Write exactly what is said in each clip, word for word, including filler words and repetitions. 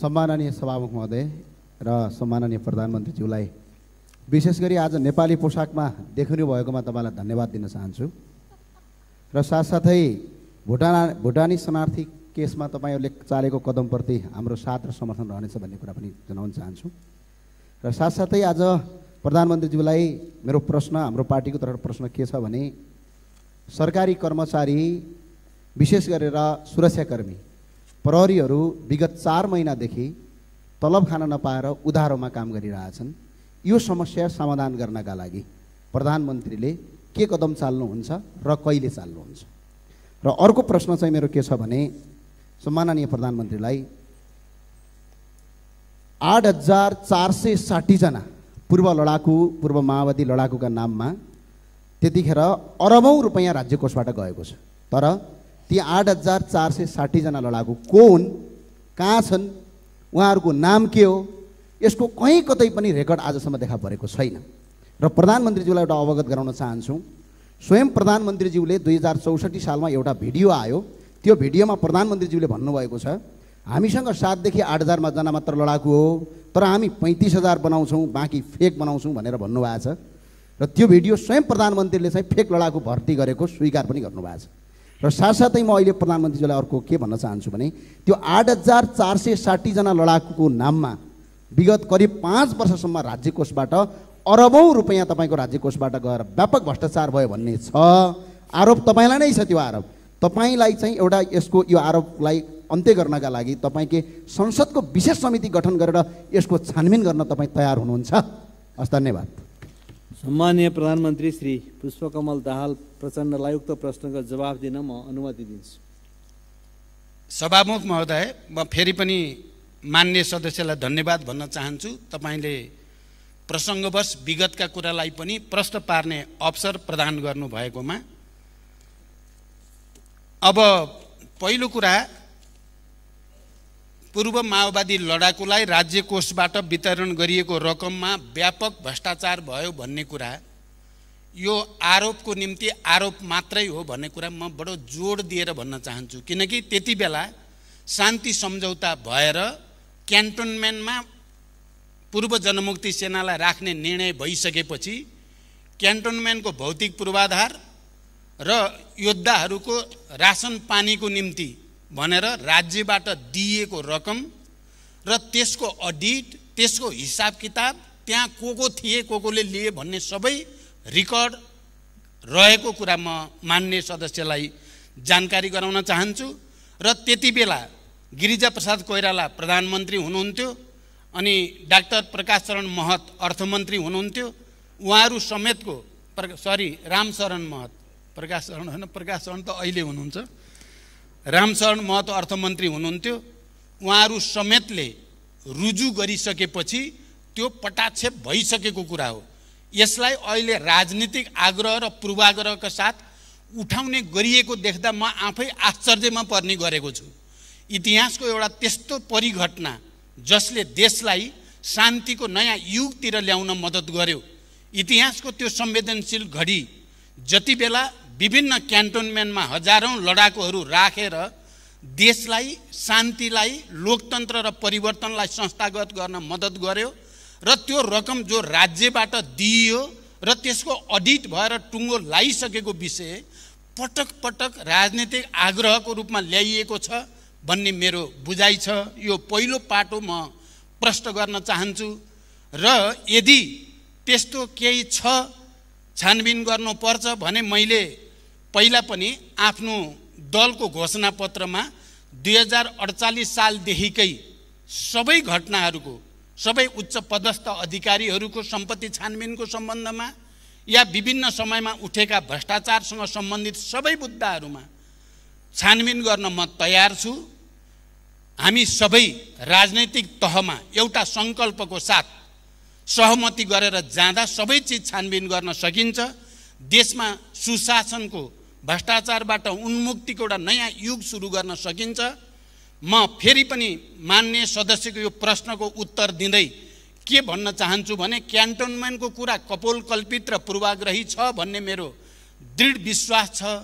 सम्माननीय सभामुख महोदय र सम्माननीय प्रधानमन्त्रीज्यूलाई विशेष गरी आज नेपाली पोशाकमा देखिनु भएकोमा तपाईलाई धन्यवाद दिन चाहन्छु र साथसाथै भुटान भुटानी शरणार्थी केसमा तपाईहरुले चालेको कदमप्रति हाम्रो साथ र समर्थन रहनेछ भन्ने कुरा पनि जनाउन चाहन्छु र साथसाथै आज प्रधानमन्त्रीज्यूलाई मेरो प्रश्न हाम्रो पार्टीको तर्फबाट प्रश्न के छ भने सरकारी कर्मचारी विशेष गरेर सुरक्षाकर्मी प्रहरीहरू विगत चार महिनादेखि तलब खान नपाएर उधारोमा काम गरिरहेछन्। यो समस्या समाधान गर्नका लागि प्रधानमन्त्रीले के कदम चाल्नुहुन्छ र कहिले चाल्नुहुन्छ र अर्को प्रश्न चाहिँ मेरो के छ भने सम्माननीय प्रधानमन्त्रीलाई आठ हजार चार सय साठी जना पूर्व लडाकु पूर्व माओवादी लडाकुका नाममा त्यतिखेर अरबौं रुपैयाँ राज्य कोषबाट गएको छ तर ती आठ हजार चार सय साठी जना लडाकु को हुन् कहाँ छन् उहाँहरूको नाम के हो यसको कहीँ कतै पनि रेकर्ड आजसम्म देखा परेको छैन र प्रधानमन्त्रीज्यूलाई एउटा अवगत गराउन चाहन्छु। स्वयं प्रधानमन्त्रीज्यूले दुई हजार चौसठी सालमा एउटा भिडियो आयो त्यो भिडियोमा प्रधानमन्त्रीज्यूले भन्नुभएको छ हामीसँग सातदेखि आठ हजारमा जना मात्र लडाकु हो तर हामी पैँतिस हजार बनाउँछौँ बाँकी फेक बनाउँछौँ भनेर भन्नुभएको छ र त्यो भिडियो स्वयं प्रधानमन्त्रीले चाहिँ फेक लडाकु भर्ती गरेको स्वीकार पनि गर्नुभएको छ र साथसाथै म अहिले प्रधानमन्त्रीज्यूलाई अर्को के भन्न चाहन्छु भने त्यो आठ हजार चार सय साठी जना लडाकुको नाममा विगत करिब पाँच वर्षसम्म राज्य कोषबाट अरबौं रुपैयाँ तपाईँको राज्य कोषबाट गएर व्यापक भ्रष्टाचार भयो भन्ने छ आरोप तपाईँलाई नै छ। त्यो आरोप तपाईँलाई चाहिँ एउटा यसको यो आरोपलाई अन्त्य गर्नका लागि तपाईँकै संसदको विशेष समिति गठन गरेर यसको छानबिन गर्न तपाईँ तयार हुनुहुन्छ। हस् धन्यवाद। सम्माननीय प्रधानमन्त्री श्री पुष्पकमल दाहाल प्रचंडलाई उक्त प्रश्नको जवाफ दिन म अनुमति दिन्छु। सभामुख महोदय म फेरि पनि मान्य सदस्यलाई धन्यवाद भन्न चाहन्छु। तपाईले प्रसङ्गवश विगतका कुरालाई पनि प्रश्न पार्ने अवसर प्रदान गर्नु भएकोमा। अब पहिलो कुरा पूर्व माओवादी लडाकुलाई राज्य कोषबाट वितरण गरिएको रकममा व्यापक भ्रष्टाचार भयो भन्ने कुरा यो आरोपको निम्ति आरोप मात्रै हो भन्ने कुरा म बडो जोड दिएर भन्न चाहन्छु किनकि त्यति बेला शान्ति सम्झौता भएर क्यान्टोनमेन्टमा पूर्व जनमुक्ति सेनालाई राख्ने निर्णय भइसकेपछि क्यान्टोनमेन्टको भौतिक पूर्वाधार र योद्धाहरूको रासन पानीको निम्ति भनेर राज्यबाट दिएको रकम र त्यसको अडिट त्यसको हिसाब किताब त्यहाँ को को थिए को कोले लिए भन्ने सबै रिकर्ड रहेको कुरा म मान्य सदस्यलाई जानकारी गराउन चाहन्छु। र त्यति बेला गिरिजा प्रसाद कोईराला प्रधानमन्त्री हुनुहुन्थ्यो अनि डाक्टर प्रकाश चरण महत अर्थमन्त्री हुनुहुन्थ्यो उहाँहरू समेतको सरी रामशरण महत प्रकाश चरण होइन प्रकाश चरण त अहिले हुनुहुन्छ रामशरण महत अर्थमन्त्री हुनुहुन्थ्यो उहाँहरू समेतले रुजु गरिसकेपछि त्यो पटाक्षेप भइसकेको कुरा हो। यसलाई अहिले राजनीतिक आग्रह र पूर्वाग्रहका साथ उठाउने गरिएको देख्दा म आफै आश्चर्यमा पर्ने गरेको छु। इतिहासको एउटा त्यस्तो परिघटना जसले देशलाई शान्तिको नयाँ युगतिर ल्याउन मद्दत गर्यो इतिहासको त्यो संवेदनशील घडी जति बेला विभिन्न क्यान्टोनमेन्टमा हजारौं लडाकुहरू राखेर रा, देशलाई शान्तिलाई लोकतन्त्र र परिवर्तनलाई संस्थागत गर्न मद्दत गर्यो र त्यो रकम जो राज्यबाट दिइयो र त्यसको अडिट भएर टुङ्गो लागिसकेको विषय पटक पटक राजनीतिक आग्रहको रूपमा ल्याइएको छ भन्ने मेरो बुझाइ छ। यो पहिलो पाटो म प्रश्न गर्न चाहन्छु र यदि त्यस्तो केही छ छानबिन गर्नुपर्छ भने मैले पहिला पनि आफ्नो दलको घोषणापत्रमा दुई हजार अडचालीस सालदेखिकै सबै घटनाहरूको सबै उच्च पदस्थ अधिकारीहरूको सम्पत्ति छानबिनको सम्बन्धमा या विभिन्न समयमा उठेका भ्रष्टाचारसँग सम्बन्धित सबै मुद्दाहरूमा छानबिन गर्न म तयार छु। हामी सबै राजनैतिक तहमा एउटा सङ्कल्पको साथ सहमति गरेर जाँदा सबै चिज छानबिन गर्न सकिन्छ। देशमा सुशासनको भ्रष्टाचारबाट उन्मुक्तिको एउटा नयाँ युग सुरु गर्न सकिन्छ। म फेरि पनि मान्य सदस्यको यो प्रश्नको उत्तर दिँदै के भन्न चाहन्छु भने क्यान्टोनमेन्टको कुरा कपोलकल्पित र पूर्वाग्रही छ भन्ने मेरो दृढ विश्वास छ।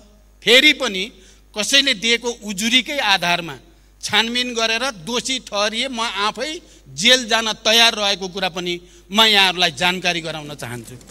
फेरि पनि कसैले दिएको उजुरीकै आधारमा छानबीन गरेर दोषी ठहरिए म आफै जेल जान तयार रहेको कुरा पनि म यहाँहरुलाई जानकारी गराउन चाहन्छु।